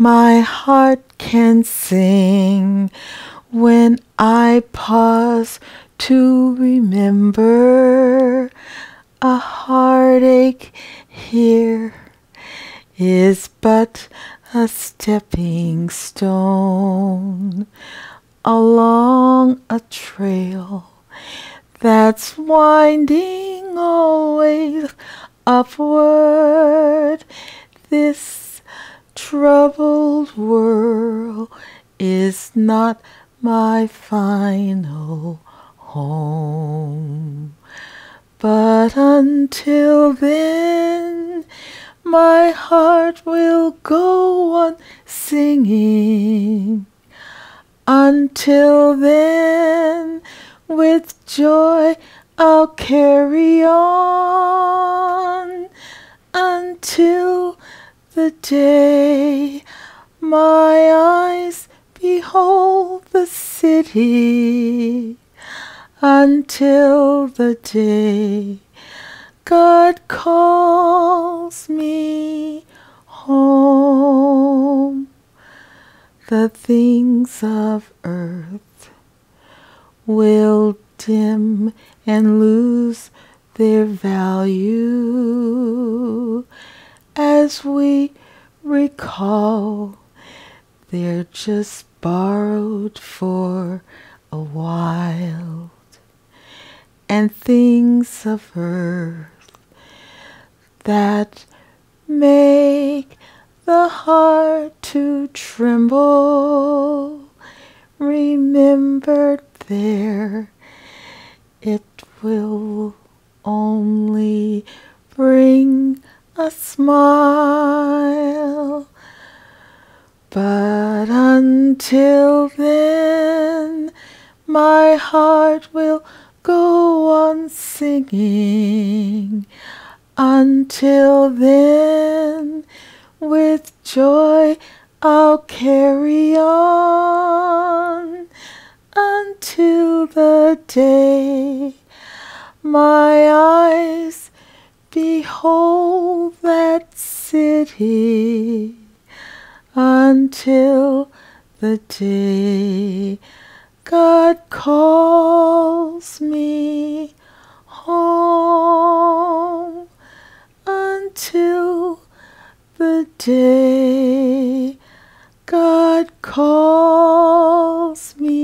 My heart can sing when I pause to remember a heartache here is but a stepping stone along a trail that's winding always upward. This troubled world is not my final home. But until then, my heart will go on singing. Until then, with joy I'll carry on until the day my eyes behold the city, until the day God calls me home. The things of earth will dim and lose their value as we recall they're just borrowed for a while. And things of earth that make the heart to tremble, remembered there, it will only bring a smile. But until then, my heart will go on singing. Until then, with joy I'll carry on until the day my eyes behold that city, until the day God calls me home, until the day God calls me